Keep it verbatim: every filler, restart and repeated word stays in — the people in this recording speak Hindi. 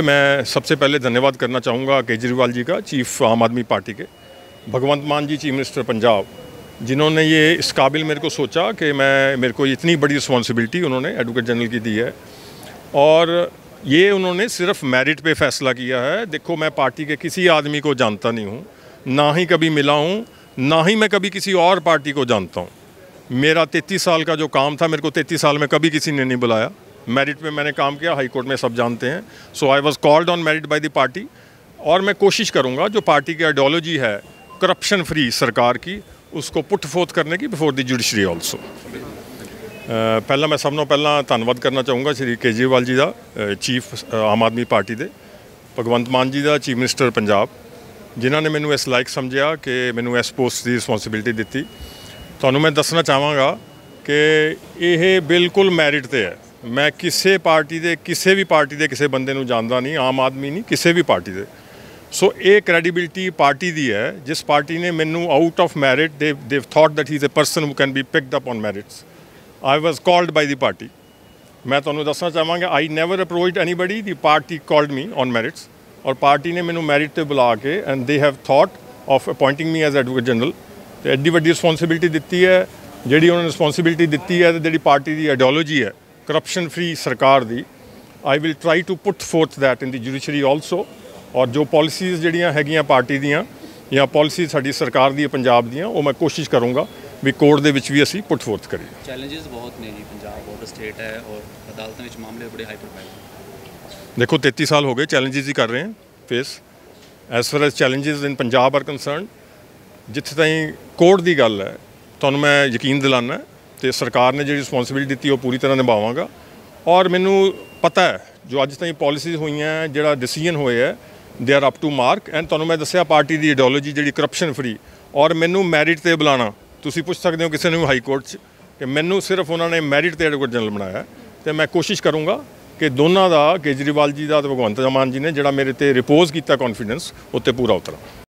मैं सबसे पहले धन्यवाद करना चाहूँगा केजरीवाल जी का, चीफ आम आदमी पार्टी के, भगवंत मान जी चीफ मिनिस्टर पंजाब, जिन्होंने ये इस काबिल मेरे को सोचा कि मैं मेरे को इतनी बड़ी रिस्पॉन्सिबिलिटी उन्होंने एडवोकेट जनरल की दी है। और ये उन्होंने सिर्फ मेरिट पे फैसला किया है। देखो, मैं पार्टी के किसी आदमी को जानता नहीं हूँ, ना ही कभी मिला हूँ, ना ही मैं कभी किसी और पार्टी को जानता हूँ। मेरा तैंतीस साल का जो काम था, मेरे को तैंतीस साल में कभी किसी ने नहीं बुलाया। मेरिट पे मैंने काम किया, हाई कोर्ट में सब जानते हैं। So I was called on merit by the party. और मैं कोशिश करूंगा जो पार्टी की आइडियोलॉजी है करप्शन फ्री सरकार की, उसको पुट फोर्थ करने की बिफोर द जुडिशरी आल्सो। पहला मैं सब नों पहला धन्नवाद करना चाहूँगा श्री केजरीवाल जी का, चीफ आम आदमी पार्टी के, भगवंत मान जी का चीफ मिनिस्टर पंजाब, जिन्होंने मैनू इस लायक समझिया कि मैनू इस पोस्ट की रिस्पोंसिबिलिटी दी। थानू मैं दसना चाहवागा कि यह बिल्कुल मैरिट पर है। मैं किसी पार्टी के किसी भी पार्टी के किसी बंदे नू जानता नहीं, आम आदमी नहीं, किसी भी पार्टी के। सो ये क्रैडिबिलिटी पार्टी की है, जिस पार्टी ने मैनू out of merit they have thought that he is a person who can be picked up on merits. I was called by the party. मैं तुहानू दसना चाहवांगा I never approached anybody, the party called me on merits. और पार्टी ने मैनू मैरिट पर बुला के and they have thought of appointing me as advocate general. तो एड्डी वड्डी रिस्पोंसिबिलिटी दी है, जी उन्होंने रिस्पोंसिबिलिटी दी है, तो जी पार्टी की आइडियोलॉजी है करप्शन फ्री सरकार दी। I will try to put forth that in the judiciary also. और जो पॉलिसीज़ जिहड़ियां हैगियां पार्टी दियां या पॉलिसी साडी सरकार दी पंजाब दियां, वो मैं कोशिश करूँगा भी कोर्ट दे विच भी असी पुट फोर्थ करिए। चैलेंजेस बहुत ने जी, पंजाब बॉर्डर स्टेट है और अदालतां विच मामले बड़े हाई प्रोफाइल। देखो, तैंतीस साल हो गए, चैलेंजेस ही कर रहे हैं face. As far as challenges in Punjab are concern, जिथे ताईं कोर्ट की गल है, तुहानूं मैं यकीन दिलाना तो सरकार ने जी रिस्पोंसिबिलिटी दी वो पूरी तरह निभावांगा। और मैनू पता है जो अज तक पॉलिसीज़ हुई हैं, जो डिसीजन होए है, they are up to mark. And तुहानूं मैं दस्सिया पार्टी की आइडियोलॉजी जी करप्शन फ्री। और मैनू मैरिट पर बुलाना, तुसीं पुछ सकते हो किसी ने हाई कोर्ट कि मैनू सिर्फ उन्होंने मैरिट पर एडवोकेट जनरल बनाया। तो मैं कोशिश करूँगा कि दोनों का, केजरीवाल जी का भगवंत मान जी ने जो मेरे ते रिपोज किया कॉन्फिडेंस, उत्ते पूरा उतरा।